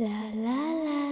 La la la.